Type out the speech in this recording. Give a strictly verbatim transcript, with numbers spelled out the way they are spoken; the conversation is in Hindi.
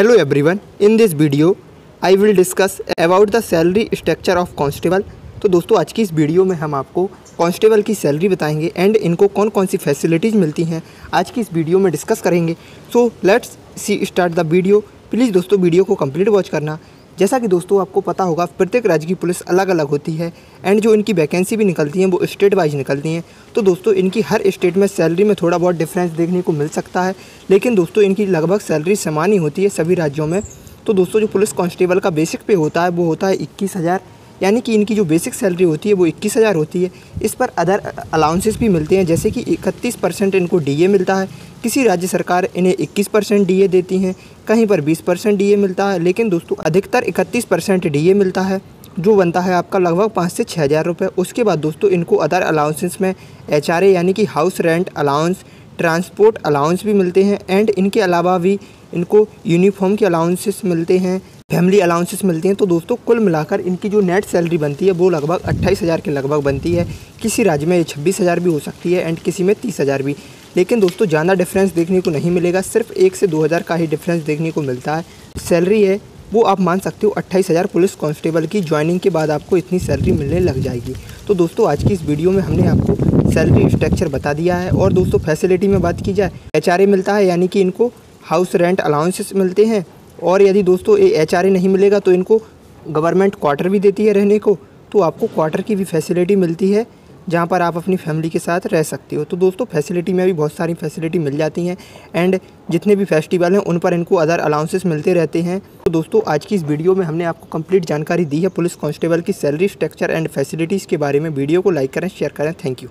Hello everyone, in this video I will discuss about the salary structure of constable। तो दोस्तों आज की इस वीडियो में हम आपको कांस्टेबल की सैलरी बताएंगे एंड इनको कौन कौन सी फैसिलिटीज़ मिलती हैं आज की इस वीडियो में डिस्कस करेंगे। So let's see start the video. Please दोस्तों वीडियो को कंप्लीट वॉच करना। जैसा कि दोस्तों आपको पता होगा प्रत्येक राज्य की पुलिस अलग अलग होती है एंड जो इनकी वैकेंसी भी निकलती हैं वो स्टेट वाइज निकलती हैं। तो दोस्तों इनकी हर स्टेट में सैलरी में थोड़ा बहुत डिफरेंस देखने को मिल सकता है, लेकिन दोस्तों इनकी लगभग सैलरी समान ही होती है सभी राज्यों में। तो दोस्तों जो पुलिस कांस्टेबल का बेसिक पे होता है वो होता है इक्कीस हज़ार, यानी कि इनकी जो बेसिक सैलरी होती है वो इक्कीस हज़ार होती है। इस पर अदर अलाउंसेस भी मिलते हैं, जैसे कि इकतीस परसेंट इनको डी ए मिलता है। किसी राज्य सरकार इन्हें इक्कीस परसेंट डी ए देती हैं, कहीं पर बीस परसेंट डी ए मिलता है, लेकिन दोस्तों अधिकतर इकतीस परसेंट डी ए मिलता है जो बनता है आपका लगभग पाँच से छः हज़ार रुपये। उसके बाद दोस्तों इनको अदर अलाउंसेस में एच आर ए यानी कि house rent allowance, transport allowance भी मिलते हैं एंड इनके अलावा भी इनको यूनिफॉर्म के अलाउंसेस मिलते हैं, फैमिली अलाउंसेस मिलती हैं। तो दोस्तों कुल मिलाकर इनकी जो नेट सैलरी बनती है वो लगभग अट्ठाईस हज़ार के लगभग बनती है। किसी राज्य में ये छब्बीस हज़ार भी हो सकती है एंड किसी में तीस हज़ार भी, लेकिन दोस्तों ज़्यादा डिफरेंस देखने को नहीं मिलेगा, सिर्फ एक से दो हज़ार का ही डिफरेंस देखने को मिलता है। सैलरी है वो आप मान सकते हो अट्ठाईस हज़ार पुलिस कांस्टेबल की ज्वाइनिंग के बाद आपको इतनी सैलरी मिलने लग जाएगी। तो दोस्तों आज की इस वीडियो में हमने आपको सैलरी स्ट्रक्चर बता दिया है। और दोस्तों फैसिलिटी में बात की जाए, एच आर ए मिलता है यानी कि इनको हाउस रेंट अलाउंसेस मिलते हैं, और यदि दोस्तों ये एच आर ए नहीं मिलेगा तो इनको गवर्नमेंट क्वार्टर भी देती है रहने को, तो आपको क्वार्टर की भी फैसिलिटी मिलती है जहाँ पर आप अपनी फैमिली के साथ रह सकते हो। तो दोस्तों फैसिलिटी में भी बहुत सारी फैसिलिटी मिल जाती हैं एंड जितने भी फेस्टिवल हैं उन पर इनको अदर अलाउंसेस मिलते रहते हैं। तो दोस्तों आज की इस वीडियो में हमने आपको कंप्लीट जानकारी दी है पुलिस कांस्टेबल की सैलरी स्ट्रक्चर एंड फैसिलिटीज़ के बारे में। वीडियो को लाइक करें, शेयर करें। Thank you.